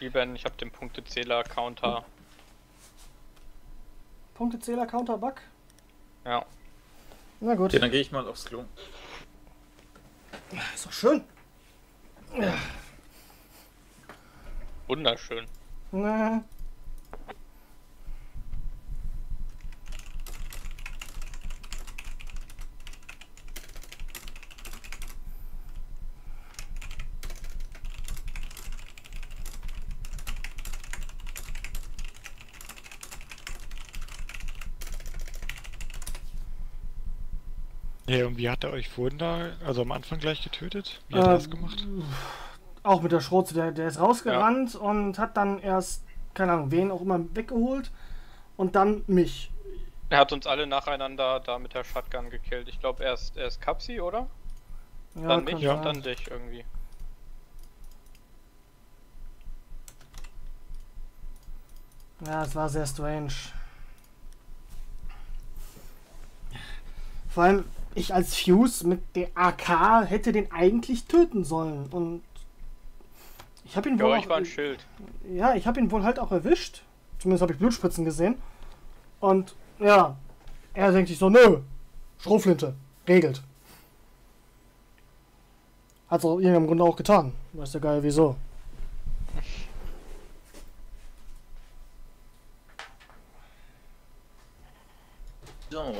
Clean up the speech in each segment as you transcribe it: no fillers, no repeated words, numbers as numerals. Spielbeenden, ich habe den Punktezähler-Counter. Punktezähler-Counter-Bug? Ja. Na gut. Okay, dann gehe ich mal aufs Klo. Ist doch schön. Ja. Wunderschön. Na. Ja, und wie hat er euch vorhin da, also am Anfang gleich getötet? Wie hat er das gemacht? Auch mit der Schrotze, der ist rausgerannt und hat dann erst, keine Ahnung, wen auch immer weggeholt und dann mich. Er hat uns alle nacheinander da mit der Shotgun gekillt. Ich glaube erst Kapsi, oder? Ja, dann mich und dann dich irgendwie. Ja, es war sehr strange. Vor allem, ich als Fuse mit der AK hätte den eigentlich töten sollen und ich habe ihn wohl auch, war ein Schild. Ja, ich habe ihn wohl halt auch erwischt. Zumindest habe ich Blutspritzen gesehen. Und ja, er denkt sich so, nö, Schrotflinte, regelt. Hat es aus irgendeinem Grunde auch getan. Weiß der Geil wieso. So.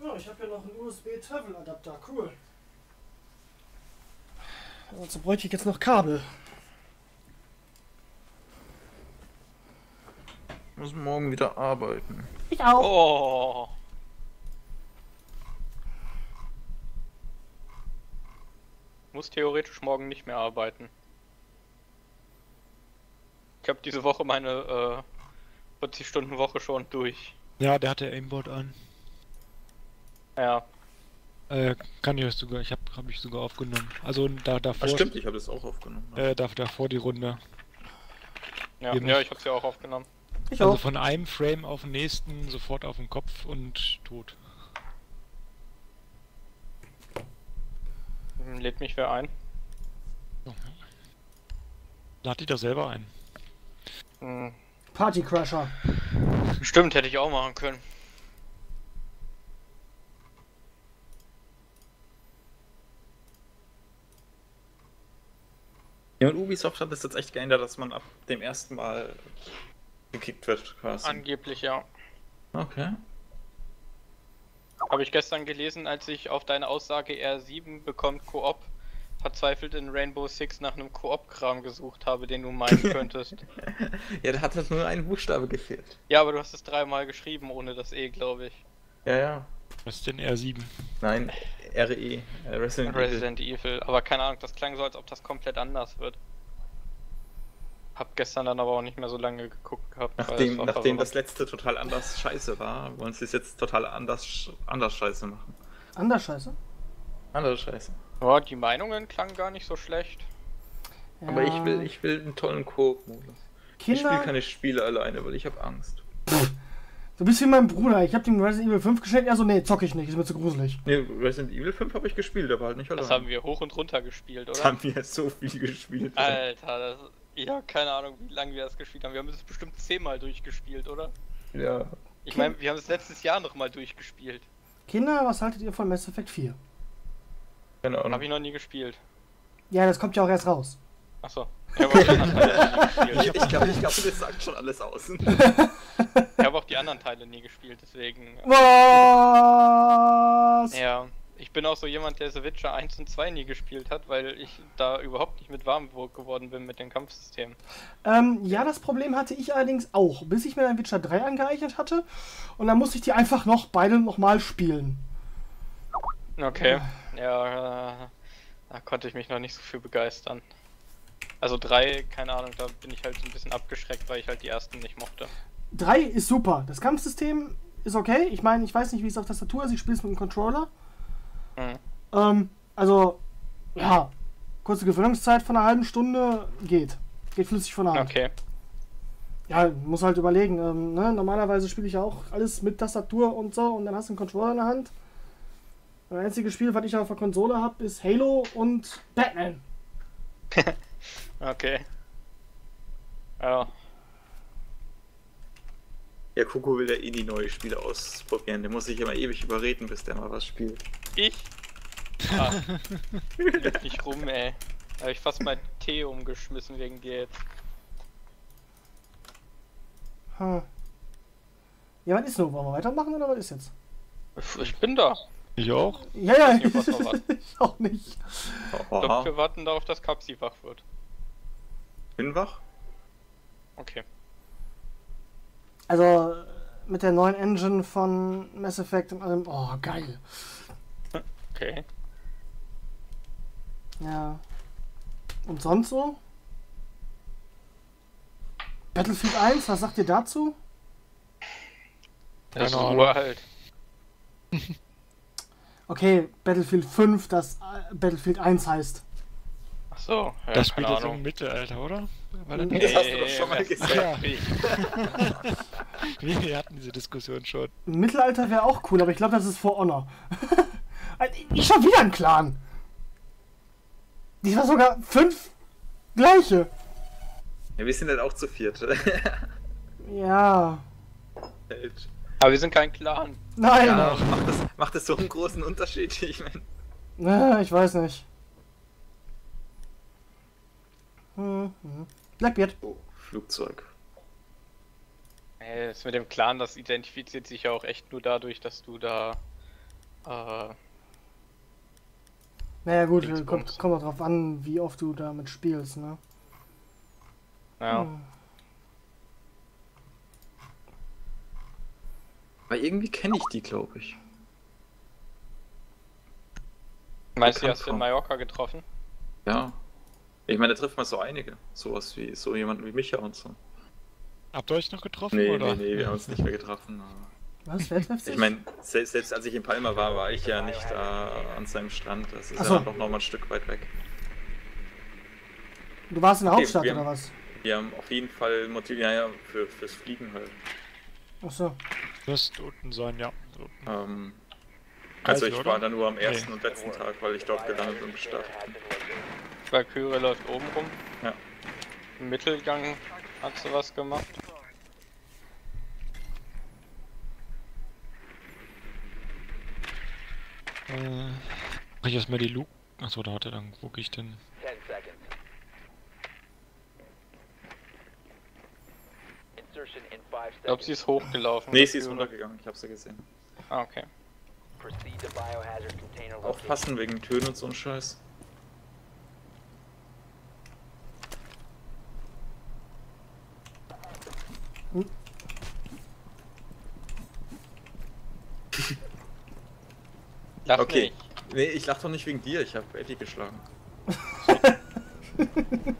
Ja, ich habe ja noch einen USB-Travel-Adapter, cool. Also bräuchte ich jetzt noch Kabel. Ich muss morgen wieder arbeiten. Ich auch. Oh. Muss theoretisch morgen nicht mehr arbeiten. Ich habe diese Woche meine 40-Stunden-Woche schon durch. Ja, der hatte Aimbot an. Ja. Kann ich euch sogar, hab ich sogar aufgenommen. Also davor. Ach stimmt, ich habe das auch aufgenommen. Ja. Davor die Runde. Ja, ich hab's ja auch aufgenommen. Also von einem Frame auf den nächsten, sofort auf den Kopf und tot. Lädt mich wer ein? Oh. Lad dich doch selber ein. Mhm. Partycrasher. Stimmt, hätte ich auch machen können. Ja, und Ubisoft hat das jetzt echt geändert, dass man ab dem ersten Mal gekickt wird, quasi. Angeblich, ja. Okay. Habe ich gestern gelesen, als ich auf deine Aussage R7 bekommt Koop verzweifelt in Rainbow Six nach einem Koop-Kram gesucht habe, den du meinen könntest. Ja, da hat halt nur ein Buchstabe gefehlt. Ja, aber du hast es dreimal geschrieben ohne das E, glaube ich. Ja, ja. Was ist denn R7? Nein, RE. Resident Evil. Aber keine Ahnung, das klang so, als ob das komplett anders wird. Hab gestern dann aber auch nicht mehr so lange geguckt gehabt. Nachdem das letzte total anders scheiße war, wollen sie es jetzt total anders scheiße machen. Anders scheiße? Andere Scheiße. Oh, die Meinungen klangen gar nicht so schlecht. Ja. Aber ich will einen tollen Koop-Modus. Ich spiele keine Spiele alleine, weil ich habe Angst. Pff, du bist wie mein Bruder. Ich habe dem Resident Evil 5 geschenkt. Also nee, zocke ich nicht. Ist mir zu gruselig. Nee, Resident Evil 5 habe ich gespielt, aber halt nicht alleine. Das haben wir hoch und runter gespielt, oder? Das haben wir so viel gespielt. Alter, das, ja, keine Ahnung, wie lange wir das gespielt haben. Wir haben es bestimmt 10-mal durchgespielt, oder? Ja. Ich meine, wir haben es letztes Jahr nochmal durchgespielt. Kinder, was haltet ihr von Mass Effect 4? Genau. Hab ich noch nie gespielt. Ja, das kommt ja auch erst raus. Achso. Ich habe auch die anderen Teile nie gespielt. Ich glaube, das sagt schon alles aus. Ich habe auch die anderen Teile nie gespielt, deswegen. Was? Ja, ich bin auch so jemand, der The Witcher 1 und 2 nie gespielt hat, weil ich da überhaupt nicht mit warm geworden bin mit den Kampfsystemen. Ja, das Problem hatte ich allerdings auch, bis ich mir dann Witcher 3 angeeignet hatte. Und dann musste ich die einfach beide nochmal spielen. Okay, ja, da konnte ich mich noch nicht so viel begeistern. Also 3, keine Ahnung, da bin ich halt so ein bisschen abgeschreckt, weil ich halt die ersten nicht mochte. 3 ist super, das Kampfsystem ist okay. Ich meine, ich weiß nicht, wie es auf Tastatur ist, ich spiele es mit dem Controller. Mhm. Also, ja, kurze Gewöhnungszeit von einer halben Stunde geht. Geht flüssig von der Hand. Okay. Ja, muss halt überlegen. Normalerweise spiele ich ja auch alles mit Tastatur und so und dann hast du einen Controller in der Hand. Das einzige Spiel, was ich auf der Konsole habe, ist Halo und Batman. Okay. Oh. Ja, Coco will ja eh die neuen Spiele ausprobieren. Der muss sich immer ewig überreden, bis der mal was spielt. Ich? Ah. Leg dich rum, ey. Habe ich fast meinen Tee umgeschmissen wegen dir jetzt. Hm. Ja, was ist noch? Wollen wir weitermachen oder was ist jetzt? Ich bin da. Ich auch? Ja, ja, ich weiß nicht, ich auch nicht. Oh. Ich glaube, wir warten darauf, dass Kapsi wach wird. Bin wach? Okay. Also, mit der neuen Engine von Mass Effect und allem. Oh, geil. Okay. Ja. Und sonst so? Battlefield 1, was sagt ihr dazu? Das ist Ruhe halt. Okay, Battlefield 5, das Battlefield 1 heißt. Ach so, ja, das spielt jetzt im Mittelalter, oder? Weil nee, das hast du doch schon mal gesagt. Ja. Wir hatten diese Diskussion schon. Mittelalter wäre auch cool, aber ich glaube, das ist For Honor. Ich hab wieder einen Clan. Die war sogar 5 gleiche. Ja, wir sind halt auch zu viert. Ja. Aber wir sind kein Clan. Nein. Ja, macht das so einen großen Unterschied? Ich meine. Na, ich weiß nicht. Blackbeard. Oh, Flugzeug. Das mit dem Clan, das identifiziert sich ja auch echt nur dadurch, dass du da. Naja, gut, kommt auch drauf an, wie oft du damit spielst, ne? Ja. Aber irgendwie kenne ich die, glaube ich. Meinst du, hast du in Mallorca getroffen? Ja. Ich meine, da trifft man so einige. Sowas wie, so jemanden wie Micha und so. Habt ihr euch noch getroffen, oder? Nee, wir haben uns nicht mehr getroffen. Was? Wer trifft sich? Ich meine, selbst als ich in Palma war, war ich ja nicht an seinem Strand. Das ist ja noch mal ein Stück weit weg. Du warst in der Hauptstadt, oder was? Wir haben auf jeden Fall Motiv, ja, fürs Fliegen halt. Achso. Wirst unten sein, ja. Unten. Also ich war dann nur am ersten und letzten Tag, weil ich dort gelandet bin und gestartet bin. Valkyrie läuft oben rum. Ja. Im Mittelgang hat sie was gemacht. Mach ich erstmal die Luke. Achso, da hat er dann, wo gehe ich denn? Ich glaube, sie ist hochgelaufen. Nee, sie ist runtergegangen, ich habe sie gesehen. Ah, okay. Aufpassen wegen Türen und so ein Scheiß. Lach okay. Nicht. Nee, ich lach doch nicht wegen dir, ich habe Eddie geschlagen.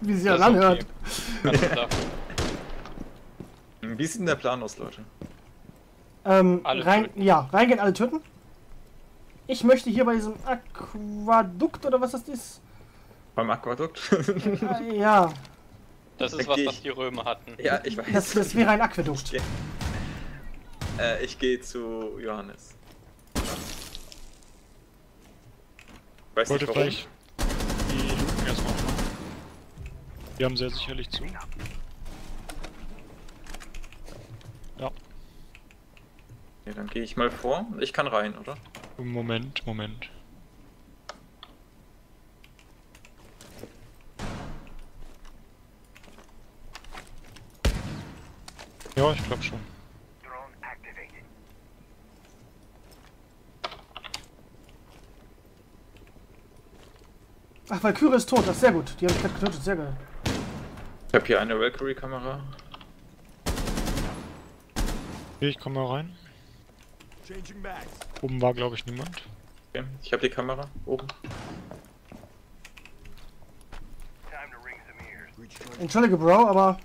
Wie sie ja lang hört. Wie sieht denn der Plan aus, Leute? Reingehen, alle töten. Ich möchte hier bei diesem Aquadukt, oder was das ist? Beim Aquadukt? Ja. Das ist was die Römer hatten. Ja, ich weiß. Das wäre ein Aquädukt. Ich gehe zu Johannes. Weiß nicht warum. Gleich die Luken erstmal machen. Die haben sehr sicherlich zu. Ja. Ja, dann gehe ich mal vor. Ich kann rein, oder? Moment. Ja, ich glaube schon. Ach, Valkyrie ist tot, das ist sehr gut. Die habe ich gerade getötet, sehr geil. Ich habe hier eine Valkyrie-Kamera. Ich komme mal rein. Oben war, glaube ich, niemand. Okay, ich habe die Kamera oben. Entschuldige, Bro, aber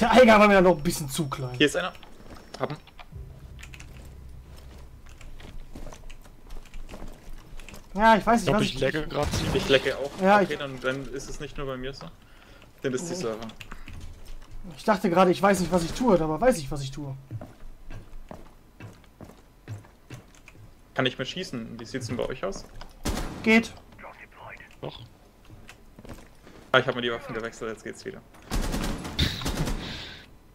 der Eiger war mir noch ein bisschen zu klein. Hier ist einer. Haben. Ja, ich weiß nicht, was ich lecke gerade. Ich lecke auch. Ja, okay, dann ist es nicht nur bei mir so. Dann ist die Server. Ich dachte gerade, ich weiß nicht, was ich tue, aber weiß ich, was ich tue. kann nicht mehr schießen. Wie sieht es denn bei euch aus? Geht. Doch. Ah, ich habe mir die Waffen gewechselt, jetzt geht's wieder.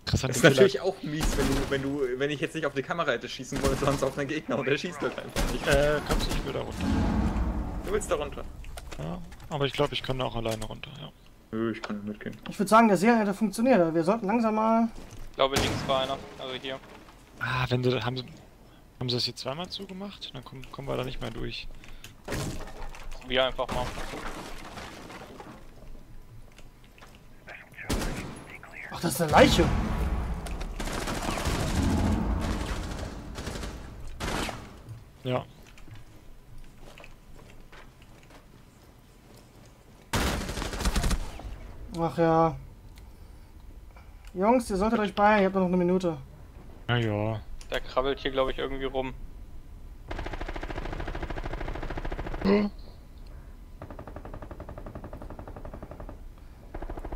Das ist natürlich auch mies, wenn ich jetzt nicht auf die Kamera hätte schießen wollen, sonst auf einen Gegner und der schießt halt einfach nicht. Kapsi, ich will da runter. Du willst da runter? Ja, aber ich glaube, ich kann da auch alleine runter, ja. Nö, ich kann mitgehen. Ich würde sagen, der Serie hätte funktioniert, wir sollten langsam mal... Ich glaube, links war einer, also hier. Ah, wenn sie... Haben sie das hier zweimal zugemacht? Dann kommen wir da nicht mehr durch. Probier einfach mal. Ach, das ist eine Leiche! Ja. Ach ja. Jungs, ihr solltet euch beeilen, ihr habt noch eine Minute. Na ja. Der krabbelt hier, glaube ich, irgendwie rum. Hm.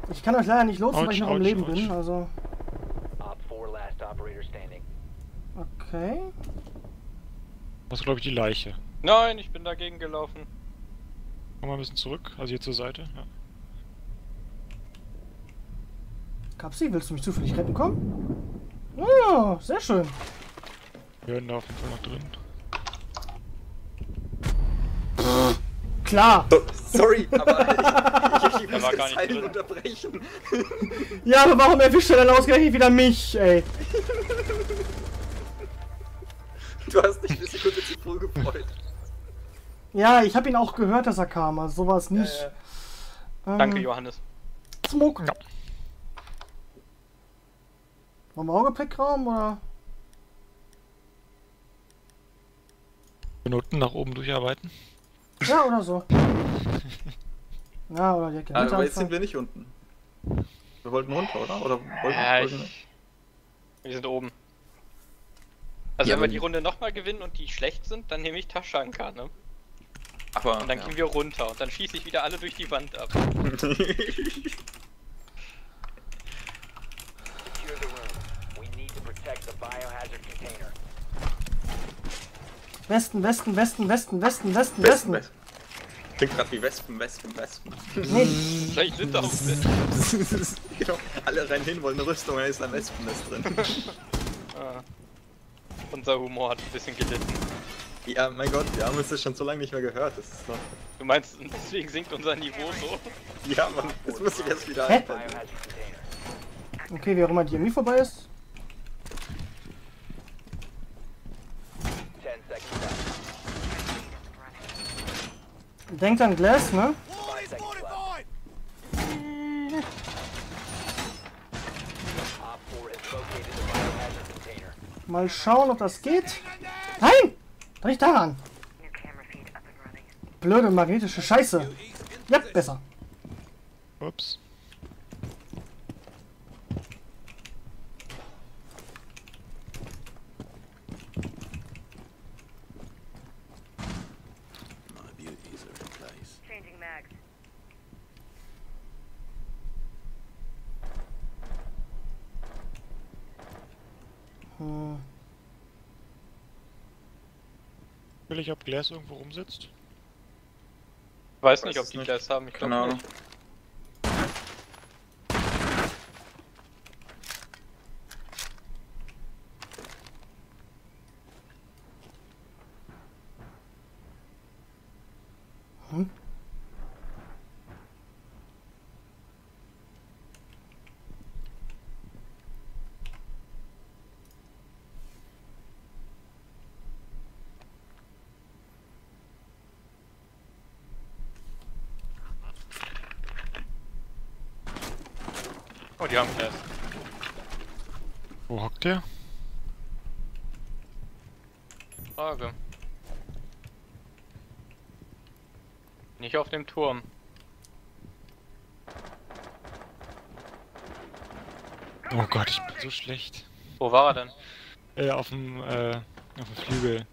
Ich kann euch leider nicht lotsen, weil ich noch am Leben bin, also... Okay... Das ist, glaube ich, die Leiche. Nein, ich bin dagegen gelaufen. Komm mal ein bisschen zurück, also hier zur Seite, ja. Kapsi, willst du mich zufällig retten kommen? Oh, sehr schön. Wir hören da auf jeden Fall noch drin. Klar! So, sorry, aber ich muss das Teil unterbrechen. Ja, aber warum erwischt er dann ausgerechnet wieder mich, ey? Du hast dich eine Sekunde zu früh gefreut. Ja, ich habe ihn auch gehört, dass er kam, also so war es nicht. Danke, Johannes. Smoke. Ja. Wollen wir Augenblickraum, oder? Minuten nach oben durcharbeiten? Ja, oder so. Ja, oder die aber jetzt sind wir nicht unten. Wir wollten runter, oder? Oder wollten wir sind oben. Also ja, wenn wir die Runde nochmal gewinnen und die schlecht sind, dann nehme ich Tachanka, ne? Aber, und dann gehen wir runter und dann schieße ich wieder alle durch die Wand ab. Westen, Westen, Westen, Westen, Westen, Westen, Westen. Klingt gerade wie Wespen, Wespen, Wespen. Vielleicht sind da auch Wespen. Genau, alle rein hin wollen eine Rüstung, da ist ein Wespennest drin. Ah. Unser Humor hat ein bisschen gelitten. Ja, mein Gott, wir haben uns das schon so lange nicht mehr gehört. Das ist noch... Du meinst, deswegen sinkt unser Niveau so? Ja, Mann, das muss ich jetzt wieder einfallen. Okay, wie auch immer die Armee vorbei ist. Denkt an Glass, ne? Mal schauen, ob das geht. Nein! Doch nicht daran! Blöde magnetische Scheiße. Ja, besser. Ups. Will ich, ob Glass irgendwo rumsitzt? Weiß nicht, ob die Glass haben, ich glaube nicht. Hm? Die haben Glass. Wo hockt der? Frage. Nicht auf dem Turm. Oh Gott, ich bin so schlecht. Wo war er denn? Auf dem Flügel.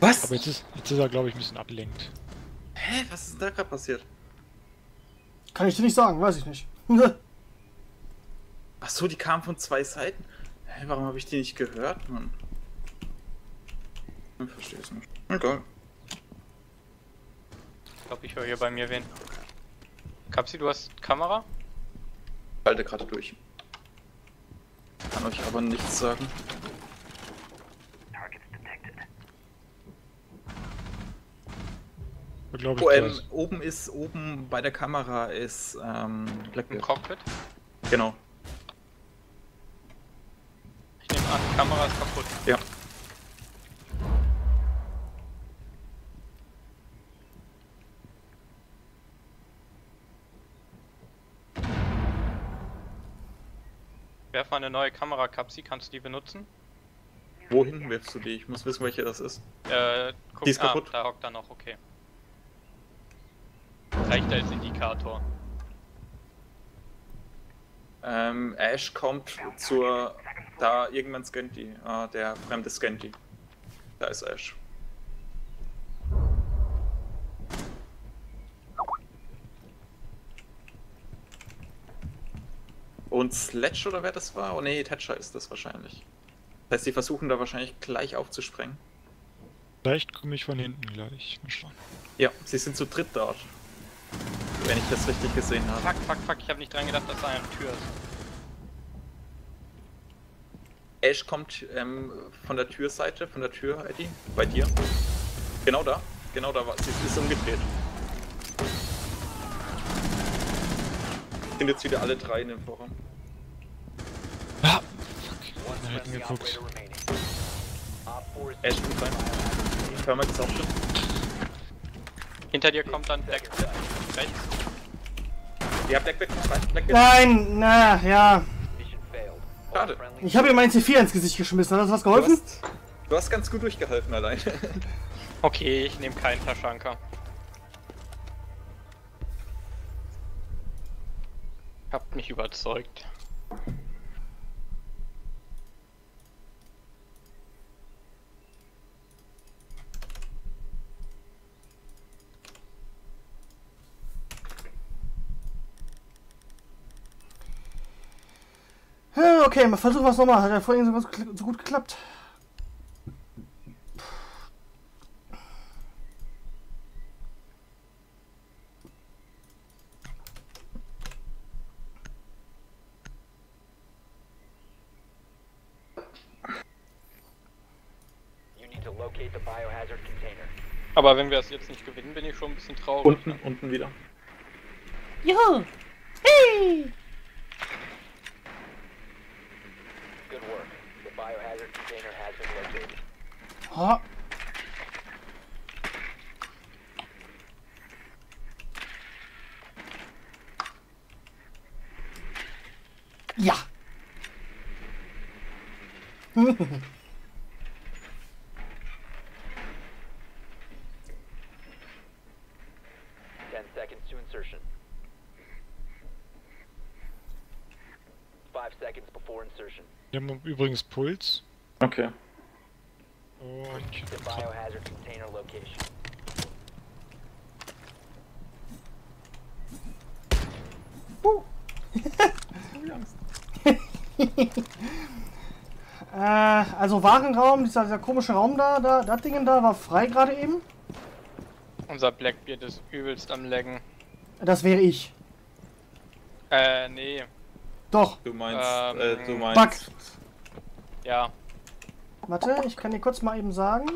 Was? Aber jetzt ist er, glaube ich, ein bisschen abgelenkt. Hä? Was ist da gerade passiert? Kann ich dir nicht sagen, weiß ich nicht. Ach so, die kamen von zwei Seiten. Hey, warum habe ich die nicht gehört, Mann? Ich verstehe es nicht. Egal. Ich glaube, ich höre hier bei mir wen. Kapsi, du hast Kamera? Ich halte gerade durch. Kann euch aber nichts sagen. Oh, oben bei der Kamera ist Blackbeard. Im Cockpit? Genau. Ich nehme an, die Kamera ist kaputt. Ja. Werf mal eine neue Kamera, Kapsi, kannst du die benutzen? Wohin wirfst du die? Ich muss wissen, welche das ist. Guck, die ist kaputt. Da hockt er noch, okay. Reicht als Indikator. Ash kommt zur... Da irgendwann scannt die. Ah, der Fremde scannt die. Da ist Ash. Und Sledge oder wer das war? Oh nee, Thatcher ist das wahrscheinlich. Das heißt, die versuchen da wahrscheinlich gleich aufzusprengen. Vielleicht komme ich von hinten gleich. Mal schauen. Ja, sie sind zu dritt dort. Wenn ich das richtig gesehen habe. Fuck, fuck, fuck, ich habe nicht dran gedacht, dass da eine Tür ist. Ash kommt von der Türseite, von der Tür, Eddie, bei dir. Genau da war sie, ist umgedreht. Sind jetzt wieder alle drei in dem Vorraum. Ah, fuck, ich hab hingeguckt. Ash kommt rein. Thermite ist auch schon. Hinter dir kommt dann Blackbeard. Ja, Blackbeard kommt rein. Blackbeard. Nein, na ja. Schade. Ich habe ihm mein C4 ins Gesicht geschmissen. Hat das was geholfen? Du hast ganz gut durchgehalten allein. Okay, ich nehme keinen Tachanka. Habt mich überzeugt. Okay, mal versuchen wir es nochmal. Hat ja vorhin so gut geklappt. Aber wenn wir es jetzt nicht gewinnen, bin ich schon ein bisschen traurig. Unten wieder. Juhu! Hey! Ha. Ja. Wir haben übrigens Puls. Okay. The biohazard container location. Also Warenraum, dieser komische Raum da, das Ding da war frei gerade eben. Unser Blackbeard ist übelst am Laggen. Das wäre ich. Nee. Doch. Du meinst. Bug. Ja. Warte, ich kann dir kurz mal eben sagen.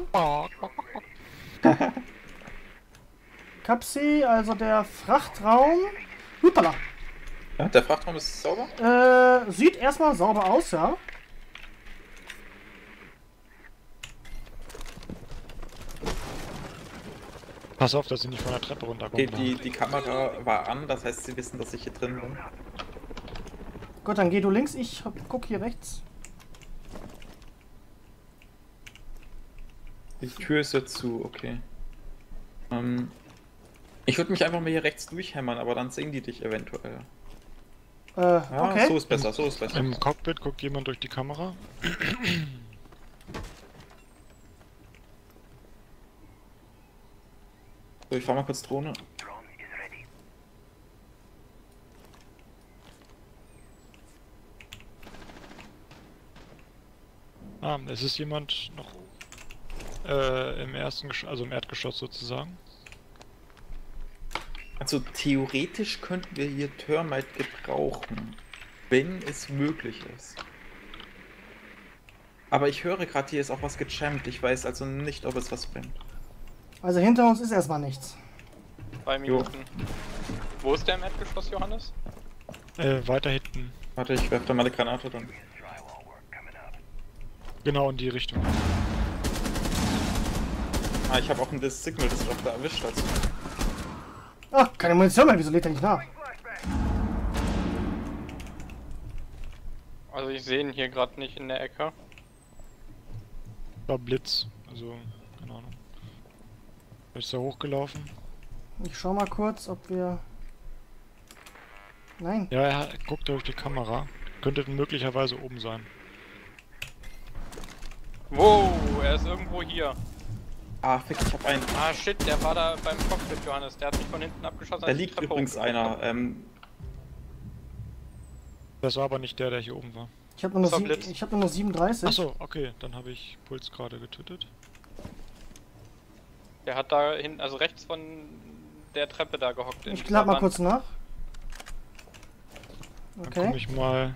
Kapsi, also der Frachtraum. Hupala. Ja, der Frachtraum ist sauber? Sieht erstmal sauber aus, ja. Pass auf, dass sie nicht von der Treppe runterkommen. Die Kamera war an, das heißt, sie wissen, dass ich hier drin bin. Gut, dann geh du links, ich guck hier rechts. Die Tür ist ja zu, okay. Ich würde mich einfach mal hier rechts durchhämmern, aber dann sehen die dich eventuell. Ja, okay. So ist besser, so ist besser. Im Cockpit guckt jemand durch die Kamera. So, ich fahr mal kurz Drohne. haben. Es ist jemand noch im ersten Geschoss, also im Erdgeschoss sozusagen. Also theoretisch könnten wir hier Thermite gebrauchen, wenn es möglich ist. Aber ich höre gerade, hier ist auch was gejammt. Ich weiß also nicht, ob es was bringt. Also hinter uns ist erstmal nichts. 2 Minuten. Jo. Wo ist der im Erdgeschoss, Johannes? Weiter hinten. Warte, ich werfe da mal eine Granate drin. Genau in die Richtung. Ah, ich habe auch ein Signal-Disruptor erwischt dazu. Ach, keine Munition mehr, wieso lädt er nicht nach? Also ich sehe ihn hier gerade nicht in der Ecke. War Blitz, also keine Ahnung. Ist er hochgelaufen? Ich schau mal kurz, ob wir... Nein. Ja, er guckt durch die Kamera. Könnte möglicherweise oben sein. Wow, er ist irgendwo hier. Ah, fick, ich hab einen. Ah, shit, der war da beim Cockpit, Johannes. Der hat mich von hinten abgeschossen. Da liegt übrigens einer. Das war aber nicht der, der hier oben war. Ich hab nur noch 37. Achso, okay, dann habe ich Puls gerade getötet. Der hat da hinten, also rechts von der Treppe da gehockt. Ich glaube mal kurz nach. Okay. Dann komm ich mal.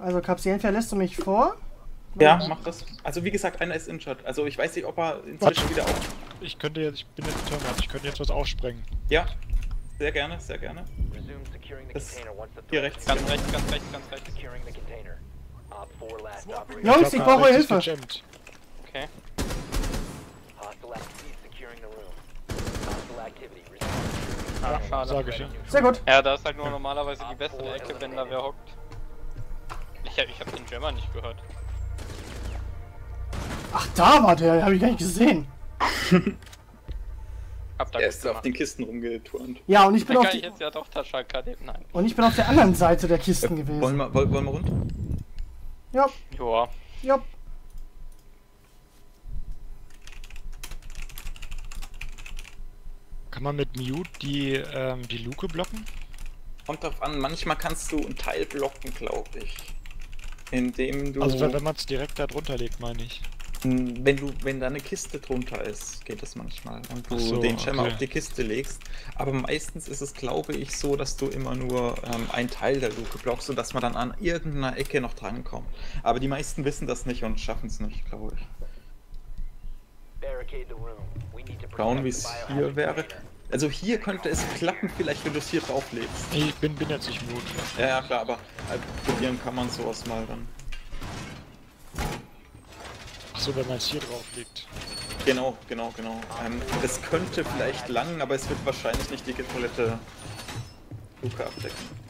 Also Kapsi, verlässt du mich vor? Ja, mach das. Also wie gesagt, einer ist injured. Also ich weiß nicht, ob er inzwischen wieder auf... Ich könnte jetzt, ich bin jetzt Terminat, ich könnte jetzt was aufsprengen. Ja, sehr gerne, sehr gerne. Das hier rechts, ganz rechts, ganz rechts, ganz rechts. Jungs, ich brauche Hilfe. Okay. Ah, schade. Sag ich, ja. Sehr gut. Ja, da ist halt nur normalerweise die beste Ecke, wenn da wer hockt. Ich hab den Jammer nicht gehört. Ach, da war der, hab ich gar nicht gesehen. Er ist auf den Kisten rumgeturnt. Ja, und ich bin auf die... Jetzt ja doch Tachanka, nein. Und ich bin auf der anderen Seite der Kisten gewesen. Wollen wir runter? Ja. Joa. Ja. Kann man mit Mute die Luke blocken? Kommt drauf an, manchmal kannst du einen Teil blocken, glaube ich. Indem du... Also wenn man es direkt da drunter legt, meine ich. Wenn da eine Kiste drunter ist, geht das manchmal. Und du den Jammer auf die Kiste legst. Aber meistens ist es, glaube ich, so, dass du immer nur einen Teil der Luke blockst und dass man dann an irgendeiner Ecke noch drankommt. Aber die meisten wissen das nicht und schaffen es nicht, glaube ich. Schauen, wie es hier wäre. Also hier könnte es klappen, vielleicht wenn du es hier drauf lebst. Ich bin jetzt nicht Mut. Ja, klar, aber probieren kann man sowas mal dann. So, wenn man es hier drauf legt. Genau, genau, genau. Das könnte vielleicht langen, aber es wird wahrscheinlich nicht die komplette Luke abdecken.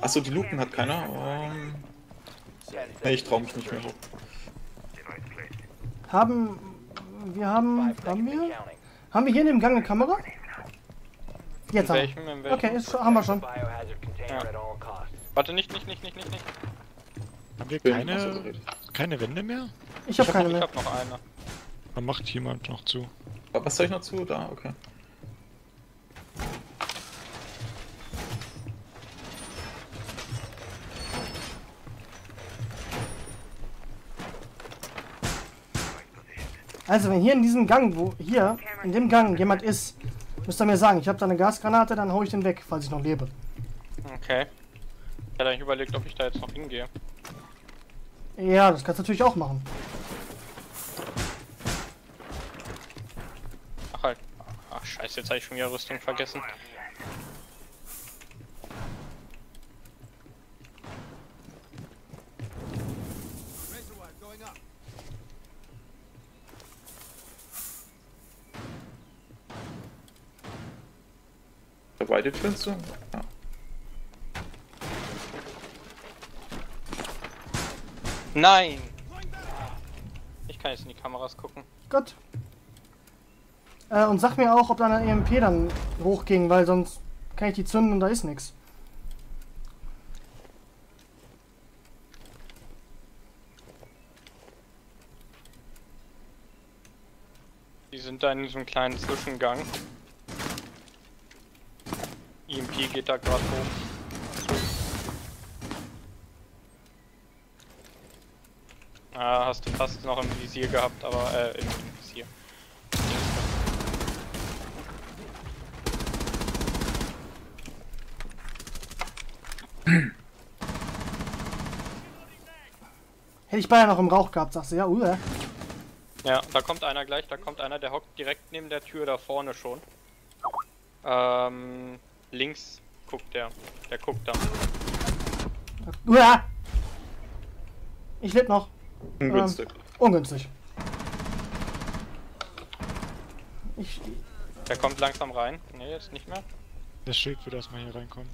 Achso, die Luken hat keiner. Ne, ich trau mich nicht mehr hoch. Haben wir hier in dem Gang eine Kamera? Jetzt haben wir. Okay, haben wir schon. Ja. Warte, nicht. Haben wir keine Wände mehr? Ich hab keine mehr. Ich hab noch eine. Da macht jemand noch zu. Was soll ich noch zu? Da, okay. Also, wenn hier in diesem Gang, jemand ist, müsst ihr mir sagen, ich habe da eine Gasgranate, dann hau ich den weg, falls ich noch lebe. Okay. Ich hätte eigentlich überlegt, ob ich da jetzt noch hingehe. Ja, das kannst du natürlich auch machen. Ach halt. Ach scheiße, jetzt habe ich schon wieder Rüstung vergessen. Beide Fenster? Ja. Nein! Ich kann jetzt in die Kameras gucken. Gut. Und sag mir auch, ob da eine EMP dann hochging, weil sonst kann ich die zünden und da ist nichts. Die sind da in diesem kleinen Zwischengang. EMP geht da gerade hoch. Ah, hast du fast noch im Visier gehabt, aber im Visier. Hätte ich beinahe noch im Rauch gehabt, sagst du, ja, Ja, da kommt einer gleich, da kommt einer, der hockt direkt neben der Tür da vorne schon. Links guckt der, der guckt da. Uah! Ich lebe noch. Ungünstig. Ungünstig. Der kommt langsam rein. Ne, jetzt nicht mehr. Das Schild würde erstmal hier reinkommen.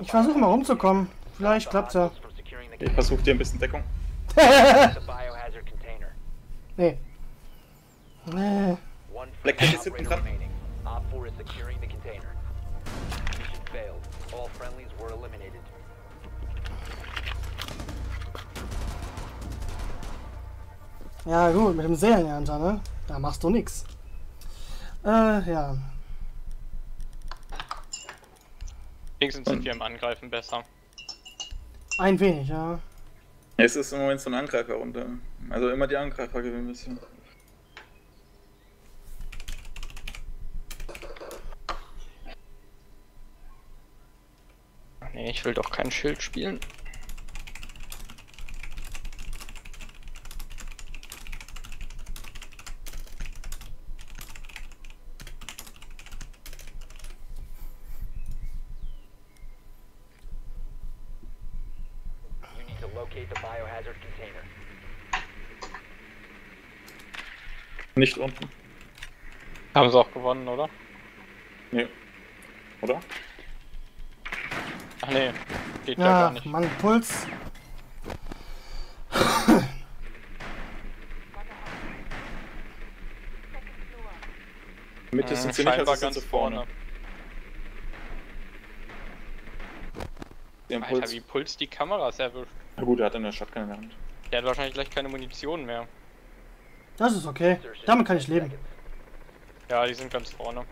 Ich versuche mal rumzukommen. Vielleicht klappt's ja. Ich versuche dir ein bisschen Deckung. Nee. Nee. Blackbeard ist hinten dran. Ja gut, mit dem Serienernter, ne? Da machst du nix. Ja. Wenigstens sind wir im Angreifen besser. Ein wenig, ja. Es ist im Moment so ein Angreifer runter. Also immer die Angreifer gewinnen müssen. Nee, ich will doch kein Schild spielen. Nicht unten. Haben sie auch gewonnen, oder? Nee. Oder? Ach nee, geht ja gar nicht. Mann, Puls. Mitte sind sie nicht, also sind sie vorne. Alter, wie Puls die Kameras erwischt. Na gut, er hat in der Stadt keine Hand. Der hat wahrscheinlich gleich keine Munition mehr. Das ist okay, damit kann ich leben. Ja, die sind ganz vorne.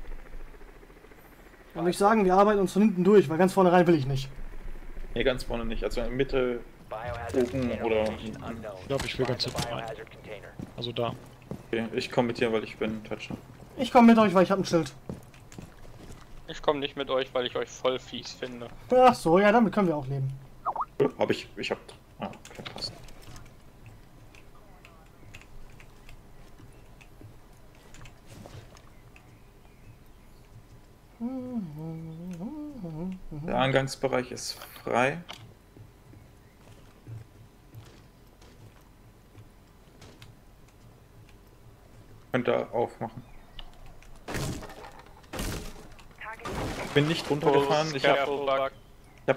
Dann würde ich sagen, wir arbeiten uns von hinten durch, weil ganz vorne rein will ich nicht. Nee, ganz vorne nicht, also in Mitte, oben oder... Ich glaube, ich will ganz hinten rein. Also da. Okay, ich komme mit dir, weil ich bin Thatcher. Ich komme mit euch, weil ich habe ein Schild. Ich komme nicht mit euch, weil ich euch voll fies finde. Ach so, ja, damit können wir auch leben. Hab ich, ah, okay, passt. Der Eingangsbereich ist frei. Könnt ihr aufmachen. Ich bin nicht runtergefahren, ich hab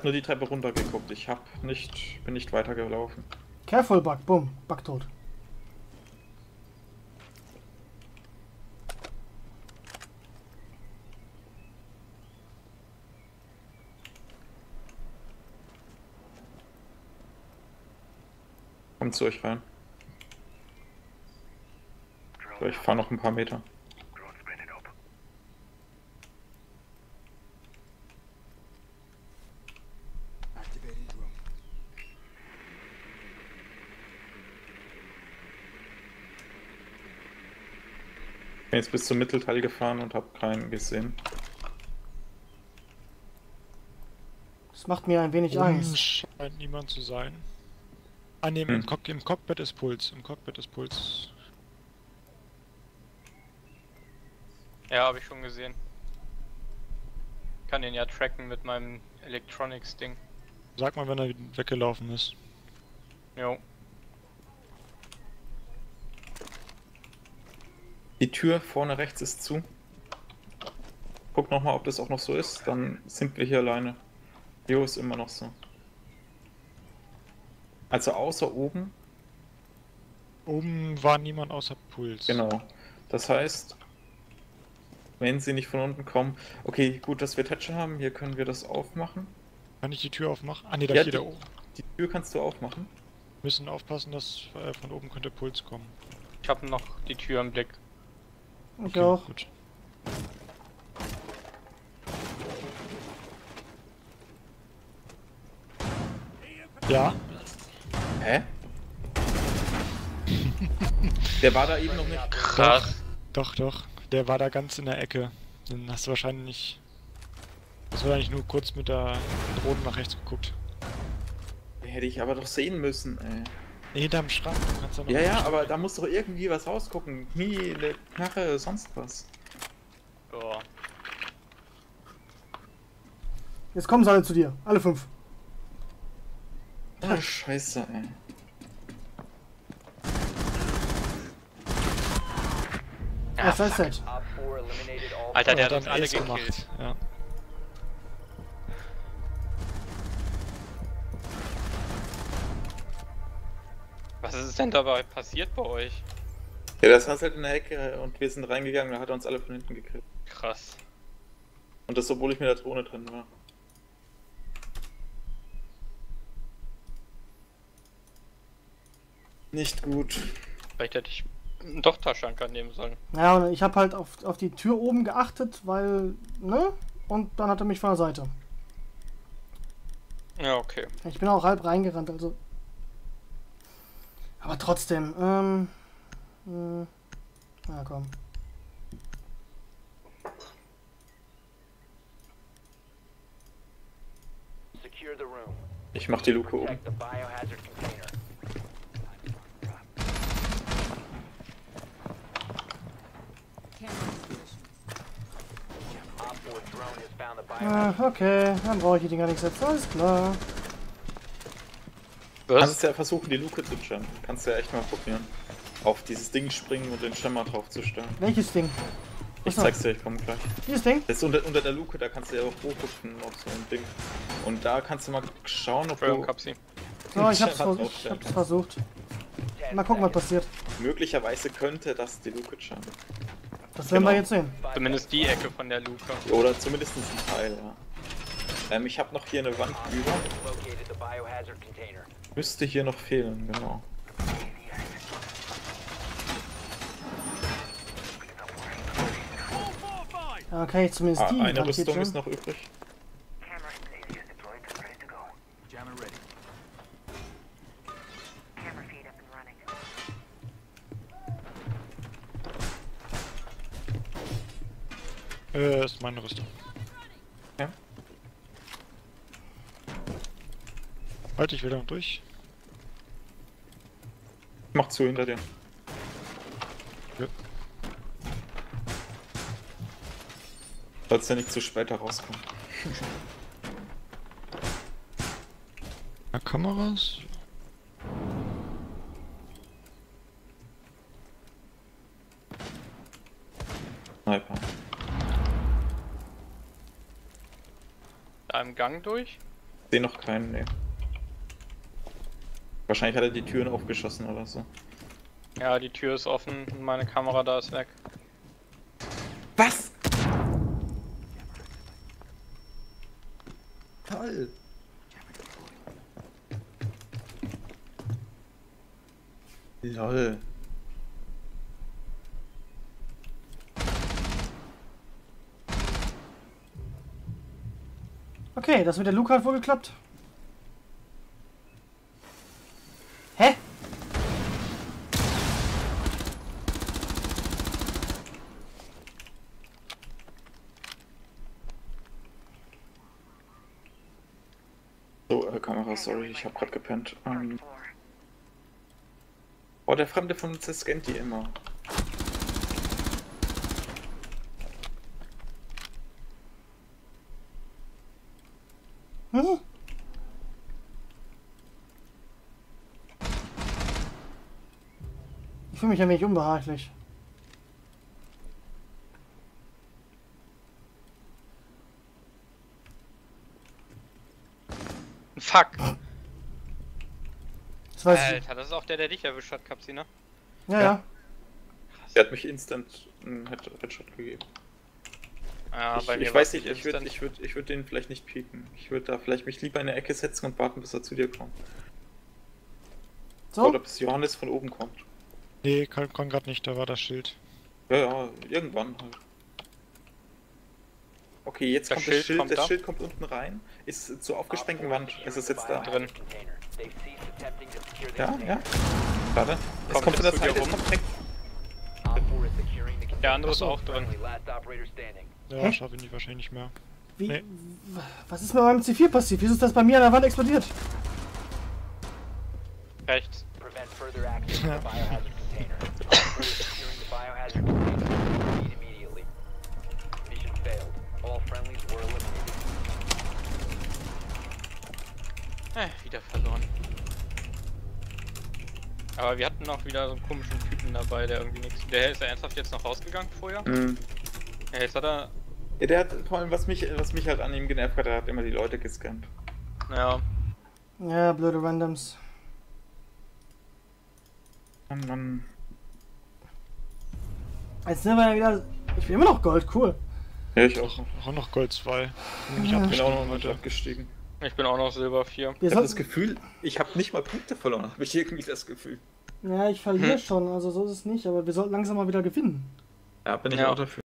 nur die Treppe runtergeguckt. Ich hab nicht, bin nicht weitergelaufen. Careful Bug, bumm, Bug tot. Kommt zu euch rein. So, ich fahre noch ein paar Meter. Ich bin jetzt bis zum Mittelteil gefahren und habe keinen gesehen. Das macht mir ein wenig Angst. Scheint niemand zu sein. Ah ne, im Cockpit ist Puls, Ja, habe ich schon gesehen. Kann den ja tracken mit meinem Electronics-Ding. Sag mal, wenn er weggelaufen ist. Jo. Die Tür vorne rechts ist zu. Guck nochmal, ob das auch noch so ist, dann sind wir hier alleine. Jo, ist immer noch so. Also außer oben? Oben war niemand außer Puls. Genau. Das heißt, wenn sie nicht von unten kommen... Okay, gut, dass wir Thatcher haben. Hier können wir das aufmachen. Kann ich die Tür aufmachen? Ah ne, da steht da oben. Die Tür kannst du aufmachen. Müssen aufpassen, dass von oben könnte Puls kommen. Ich habe noch die Tür im Blick. Okay, ich auch. Gut. Ja. Hä? Der war da eben noch nicht. Krass. Doch, doch. Der war da ganz in der Ecke. Dann hast du wahrscheinlich... Das war eigentlich nur kurz mit der Drohne nach rechts geguckt. Hätte ich aber doch sehen müssen, ey. Nee, hinterm Schrank. Kannst du noch ja, aber da muss doch irgendwie was rausgucken. Knie, eine Knarre, sonst was. Ja. Jetzt kommen sie alle zu dir. Alle 5. Ah, scheiße, ey. Ja, was heißt das? Alter, der hat uns alle gekillt. Ja. Was ist denn dabei passiert bei euch? Ja, das war halt in der Hecke und wir sind reingegangen, da hat er uns alle von hinten gekillt. Krass. Und das, obwohl ich mit der Drohne drin war. Nicht gut. Vielleicht hätte ich doch Tachanka nehmen sollen. Ja, und ich habe halt auf die Tür oben geachtet, weil, ne? Und dann hat er mich von der Seite. Ja, okay. Ich bin auch halb reingerannt, also... Aber trotzdem, na komm. Ich mach die Luke oben. Okay, dann brauche ich die Dinger nicht selbst, alles klar. Du kannst ja versuchen, die Luke zu jammen. Kannst ja echt mal probieren. Auf dieses Ding springen und den Jammer draufzustellen. Welches Ding? Ich zeig's dir, ich komme gleich. Dieses Ding? Das ist unter der Luke, da kannst du ja auch hochgucken auf so ein Ding. Und da kannst du mal schauen, ob du... Kapsi. So, ich hab's versucht. Mal gucken, was passiert. Möglicherweise könnte das die Luke jammen. Das werden wir jetzt sehen. Zumindest die Ecke von der Luke. Oder zumindest ein Teil, ja. Ich habe noch hier eine Wand über. Müsste hier noch fehlen, genau. Okay, zumindest die. Eine Rüstung ist noch übrig. Ist meine Rüstung. Ja. Halt, ich will da durch. Mach zu, hinter dir. Ja. Falls der nicht zu spät rauskommt. Na, Kameras? Sniper. Da im Gang durch? Ich seh noch keinen, ne. Wahrscheinlich hat er die Türen aufgeschossen oder so. Ja, die Tür ist offen und meine Kamera da ist weg. Was? Toll! Lol. Okay, das mit der Luke hat wohl geklappt. Sorry, ich hab grad gepennt. Oh, der Fremde von uns scannt die immer. Hm? Ich fühle mich ein wenig unbehaglich. Fuck! Das weiß Alter, ich. Das ist auch der dich erwischt hat, Kapsi, ne? Ja. Der hat mich instant einen Headshot gegeben. Ja, ich weiß nicht, ich würd den vielleicht nicht pieken. Ich würde da vielleicht mich lieber in der Ecke setzen und warten, bis er zu dir kommt. So? Oder bis Johannes von oben kommt. Nee, kann gerade nicht, da war das Schild. Ja, ja, irgendwann halt. Okay, jetzt das kommt Schild, das Schild kommt unten rein, ist zur aufgesprengten Wand, ist es jetzt da. Drin. Ja, ja. Warte, es kommt von der Seite rum. Der andere ist auch drin. Ja, hm? Schaffe ich nicht, wahrscheinlich nicht mehr. Wie? Nee. Was ist mit meinem C4 passiert? Wieso ist das bei mir an der Wand explodiert? Rechts. Ja. Wieder verloren. Aber wir hatten auch wieder so einen komischen Typen dabei, der irgendwie nichts. Der ist ja ernsthaft jetzt noch rausgegangen vorher. Mhm. Ja, jetzt hat er. Ja, der hat vor allem, was mich halt an ihm genervt hat, er hat immer die Leute gescannt. Ja. Ja, blöde Randoms. Oh Mann. Jetzt sind wir wieder. Ich bin immer noch Gold, cool. Ja, ich auch noch Gold 2. Ich bin auch noch heute abgestiegen. Ich bin auch noch Silber 4. Ich hab das Gefühl, ich habe nicht mal Punkte verloren, habe ich irgendwie das Gefühl. Ja, ich verliere schon, also so ist es nicht, aber wir sollten langsam mal wieder gewinnen. Ja, bin ich auch dafür.